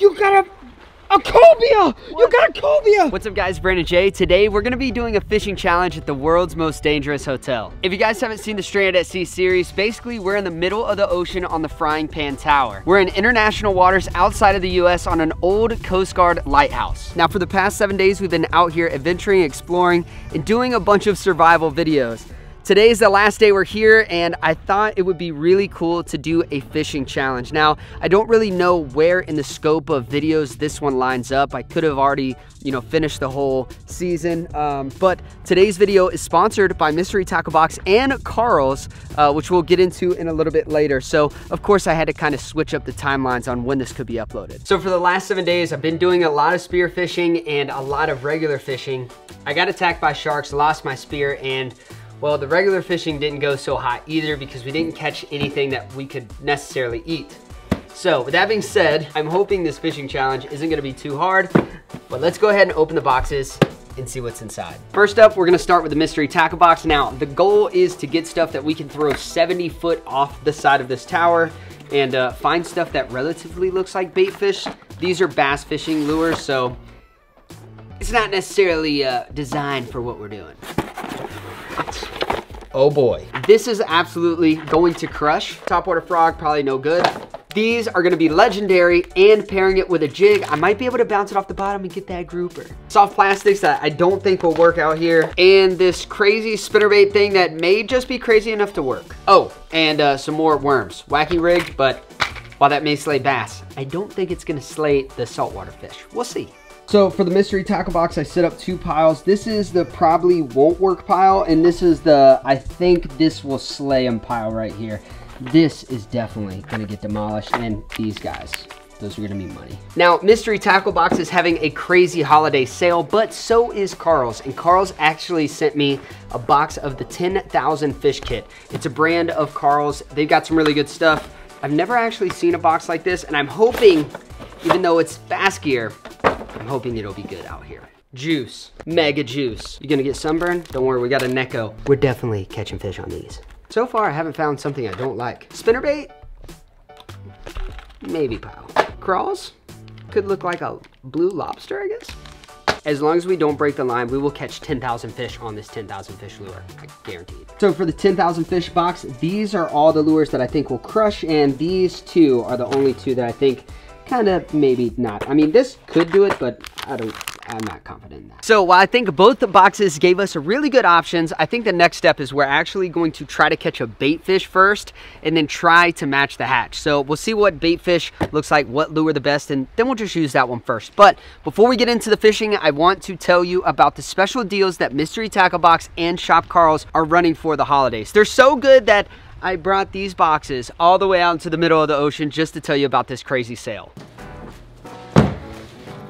You got a cobia! What? You got a cobia! What's up guys, Brandon J. Today we're gonna be doing a fishing challenge at the world's most dangerous hotel. If you guys haven't seen the Stranded at Sea series, basically we're in the middle of the ocean on the Frying Pan Tower. We're in international waters outside of the US on an old Coast Guard lighthouse. Now for the past 7 days, we've been out here adventuring, exploring, and doing a bunch of survival videos. Today is the last day we're here, and I thought it would be really cool to do a fishing challenge. Now, I don't really know where in the scope of videos this one lines up. I could have already, finished the whole season. But today's video is sponsored by Mystery Tackle Box and Carl's, which we'll get into in a little bit later. So, of course, I had to kind of switch up the timelines on when this could be uploaded. So, for the last 7 days, I've been doing a lot of spear fishing and a lot of regular fishing. I got attacked by sharks, lost my spear, and well, the regular fishing didn't go so hot either because we didn't catch anything that we could necessarily eat. So with that being said, I'm hoping this fishing challenge isn't gonna be too hard, but let's go ahead and open the boxes and see what's inside. First up, we're gonna start with the mystery tackle box. Now, the goal is to get stuff that we can throw 70 feet off the side of this tower and find stuff that relatively looks like bait fish. These are bass fishing lures, so it's not necessarily designed for what we're doing. Oh boy. This is absolutely going to crush. Topwater frog, probably no good. These are gonna be legendary, and pairing it with a jig, I might be able to bounce it off the bottom and get that grouper. Soft plastics that I don't think will work out here. And this crazy spinnerbait thing that may just be crazy enough to work. Oh, and some more worms. Wacky rig, but while that may slay bass, I don't think it's gonna slay the saltwater fish. We'll see. So for the mystery tackle box, I set up two piles. This is the probably won't work pile, and this is the I think this will slay 'em pile right here. This is definitely gonna get demolished, and these guys, those are gonna be money. Now, Mystery Tackle Box is having a crazy holiday sale, but so is Carl's, and Carl's actually sent me a box of the 10,000 fish kit. It's a brand of Carl's. They've got some really good stuff. I've never actually seen a box like this, and I'm hoping, even though it's bass gear, I'm hoping it'll be good out here. Juice, mega juice. You're gonna get sunburned? Don't worry, we got a Neko. We're definitely catching fish on these. So far, I haven't found something I don't like. Spinnerbait? Maybe pile. Crawls? Could look like a blue lobster, I guess? As long as we don't break the line, we will catch 10,000 fish on this 10,000 fish lure, I guarantee it. So for the 10,000 fish box, these are all the lures that I think will crush, and these two are the only two that I think kind of maybe not. I mean, this could do it, but I'm not confident in that. So while I think both the boxes gave us really good options, I think the next step is we're actually going to try to catch a bait fish first and then try to match the hatch. So we'll see what bait fish looks like, what lure the best, and then we'll just use that one first. But before we get into the fishing, I want to tell you about the special deals that Mystery Tackle Box and Shop Carl's are running for the holidays. They're so good that I brought these boxes all the way out into the middle of the ocean just to tell you about this crazy sale.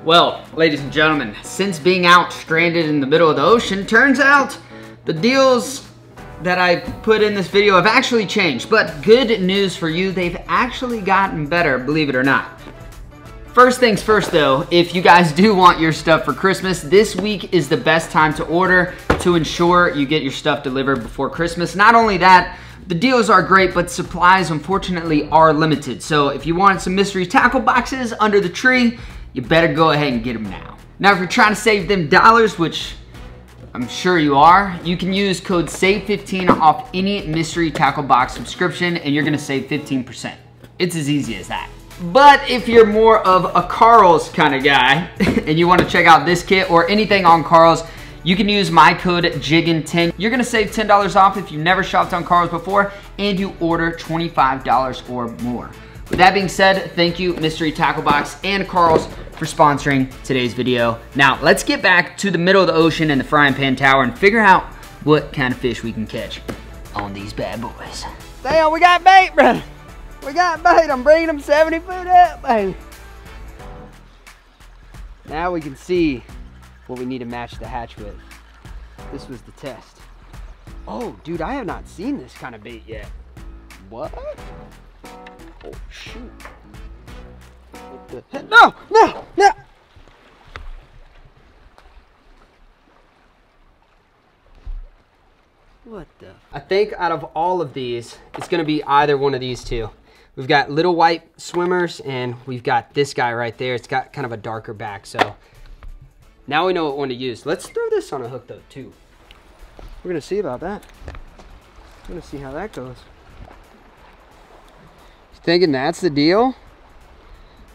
Well, ladies and gentlemen, since being out stranded in the middle of the ocean, turns out the deals that I put in this video have actually changed, but good news for you, they've actually gotten better, believe it or not. First things first though, if you guys do want your stuff for Christmas, this week is the best time to order to ensure you get your stuff delivered before Christmas. Not only that, the deals are great, but supplies unfortunately are limited. So if you want some mystery tackle boxes under the tree, you better go ahead and get them now. Now if you're trying to save them dollars, which I'm sure you are, you can use code SAVE15 off any mystery tackle box subscription and you're gonna save 15%. It's as easy as that. But if you're more of a Carl's kind of guy and you want to check out this kit or anything on Carl's, you can use my code JIGGIN10. You're going to save $10 off if you've never shopped on Carl's before and you order $25 or more. With that being said, thank you Mystery Tackle Box and Carl's for sponsoring today's video. Now, let's get back to the middle of the ocean and the Frying Pan Tower and figure out what kind of fish we can catch on these bad boys. Damn, we got bait, brother. We got bait, I'm bringing them 70 feet up, baby. Now we can see what we need to match the hatch with. This was the test. Oh, dude, I have not seen this kind of bait yet. What? Oh, shoot. What the heck? No, no, no! What the? I think out of all of these, it's gonna be either one of these two. We've got little white swimmers, and we've got this guy right there. It's got kind of a darker back, so now we know what one to use. Let's throw this on a hook, though, too. We're going to see about that. We're going to see how that goes. You thinking that's the deal?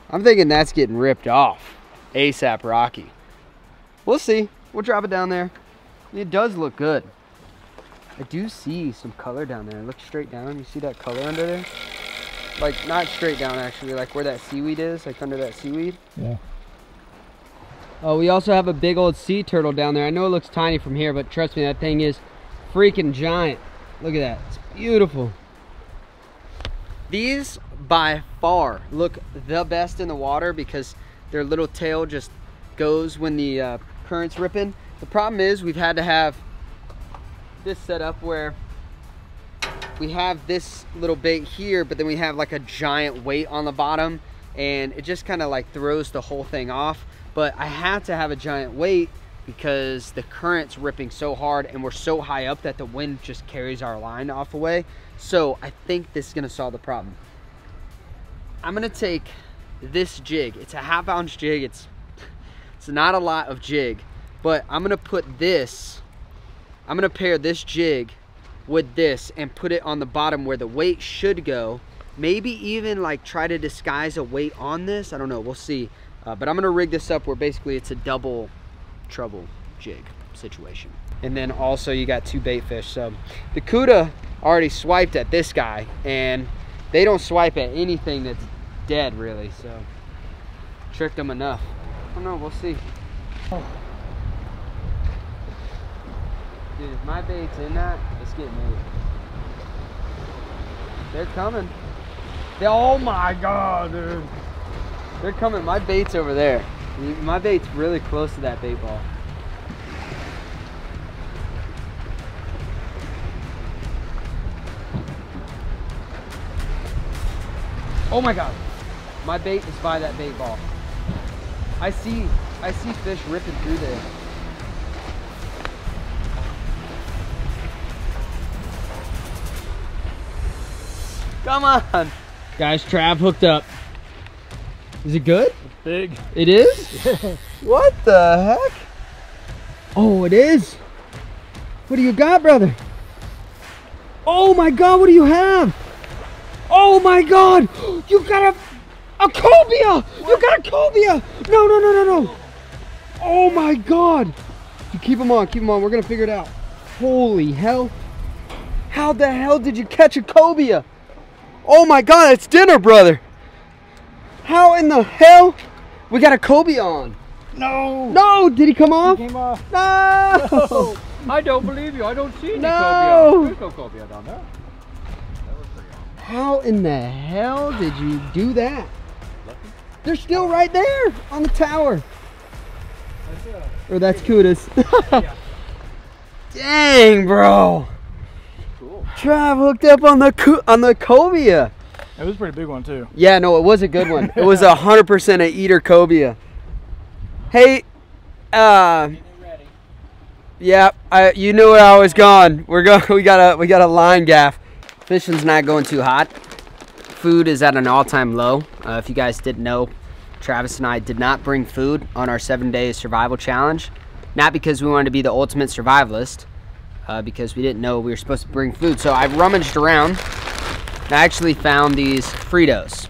I'm thinking that's getting ripped off. ASAP Rocky. We'll see. We'll drop it down there. It does look good. I do see some color down there. Look straight down. You see that color under there? Like, not straight down, actually. Like where that seaweed is, like under that seaweed. Yeah. Oh, we also have a big old sea turtle down there. I know it looks tiny from here, but trust me, that thing is freaking giant. Look at that. It's beautiful. These, by far, look the best in the water because their little tail just goes when the current's ripping. The problem is we've had to have this set up where we have this little bait here, but then we have like a giant weight on the bottom, and it just kind of like throws the whole thing off. But I had to have a giant weight because the current's ripping so hard and we're so high up that the wind just carries our line off away. So I think this is gonna solve the problem. I'm gonna take this jig. It's a half-ounce jig. It's not a lot of jig, but I'm gonna put this, I'm gonna pair this jig with this and put it on the bottom where the weight should go. Maybe even like try to disguise a weight on this. I don't know, we'll see. But I'm gonna rig this up where basically it's a double trouble jig situation. And then also you got two bait fish. So the Cuda already swiped at this guy, and they don't swipe at anything that's dead really, so tricked them enough. I don't know, we'll see. Oh. Dude, if my bait's in that, it's getting moved. They're coming. Oh my God, dude. They're coming. My bait's over there. My bait's really close to that bait ball. Oh my God. My bait is by that bait ball. I see fish ripping through there. Come on. Guys, Trav hooked up. Is it good? It's big. It is? Yeah. What the heck? Oh, it is. What do you got, brother? Oh my God, what do you have? Oh my God, you got a cobia. What? You got a cobia. No, no, no, no, no. Oh my God. You keep them on, keep them on. We're gonna figure it out. Holy hell. How the hell did you catch a cobia? Oh my God, it's dinner, brother. How in the hell? We got a cobia on. No. No, did he come off? He came off. No. No. I don't believe you. I don't see any cobia. There's no cobia down there. How in the hell did you do that? Lucky. They're still right there on the tower. Or that's Cuda's. Yeah. Dang, bro. Trav hooked up on the cobia. It was a pretty big one too. Yeah, no, it was a good one. It was 100% a eater cobia. Hey, yeah, you knew where I was gone. We got a line gaff. Fishing's not going too hot. Food is at an all-time low. If you guys didn't know, Travis and I did not bring food on our 7-day survival challenge. Not because we wanted to be the ultimate survivalist. Because we didn't know we were supposed to bring food. So I rummaged around and I actually found these Fritos.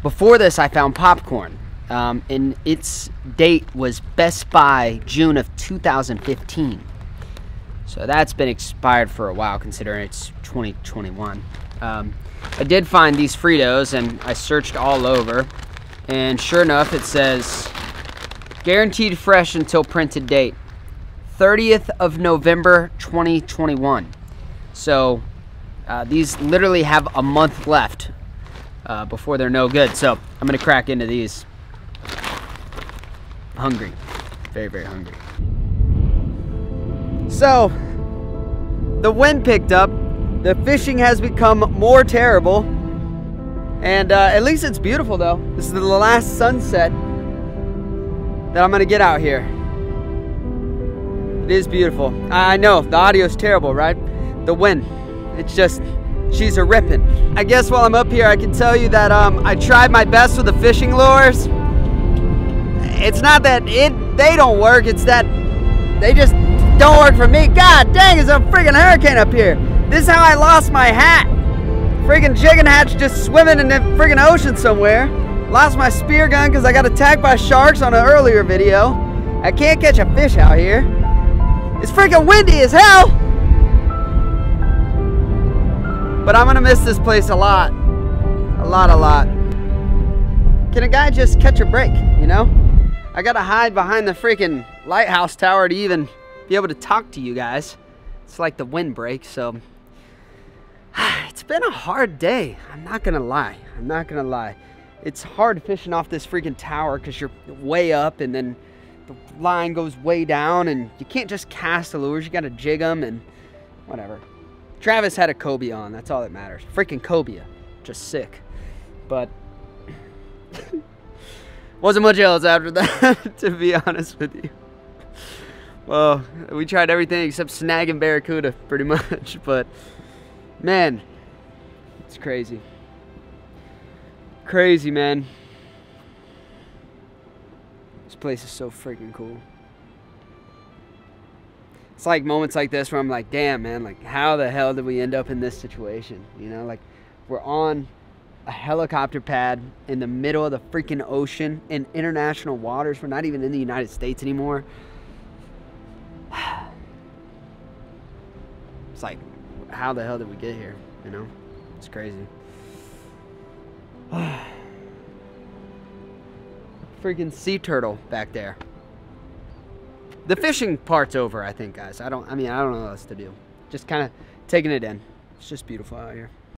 Before this, I found popcorn. And its date was Best Buy June of 2015. So that's been expired for a while considering it's 2021. I did find these Fritos and I searched all over. And sure enough, it says, guaranteed fresh until printed date. 30th of November 2021. So these literally have a month left before they're no good. So I'm gonna crack into these. Hungry, very, very hungry. So the wind picked up, the fishing has become more terrible, and at least it's beautiful though. This is the last sunset that I'm gonna get out here. It is beautiful. I know the audio is terrible, right? The wind, it's just She's a rippin'. I guess while I'm up here, I can tell you that I tried my best with the fishing lures. It's not that they don't work, it's that they just don't work for me. God dang, it's a friggin' hurricane up here. This is how I lost my hat. Friggin' jiggin hat's just swimming in the friggin' ocean somewhere. Lost my spear gun because I got attacked by sharks on an earlier video. I can't catch a fish out here. It's freaking windy as hell! But I'm gonna miss this place a lot. A lot. Can a guy just catch a break, you know? I gotta hide behind the freaking lighthouse tower to even be able to talk to you guys. It's like the wind break, so. It's been a hard day. I'm not gonna lie. It's hard fishing off this freaking tower because you're way up and then the line goes way down and you can't just cast the lures, you gotta jig them and whatever. Travis had a cobia on, that's all that matters. Freaking cobia, just sick. But wasn't much else after that, to be honest with you. Well, we tried everything except snagging barracuda pretty much, but man, it's crazy. Crazy, man. This place is so freaking cool. It's like moments like this where I'm like, damn, man, like how the hell did we end up in this situation? You know, like we're on a helicopter pad in the middle of the freaking ocean in international waters. We're not even in the United States anymore. It's like, how the hell did we get here? You know, it's crazy. Freaking sea turtle back there. The fishing part's over, I think, guys. I mean, I don't know what else to do. Just kind of taking it in. It's just beautiful out here.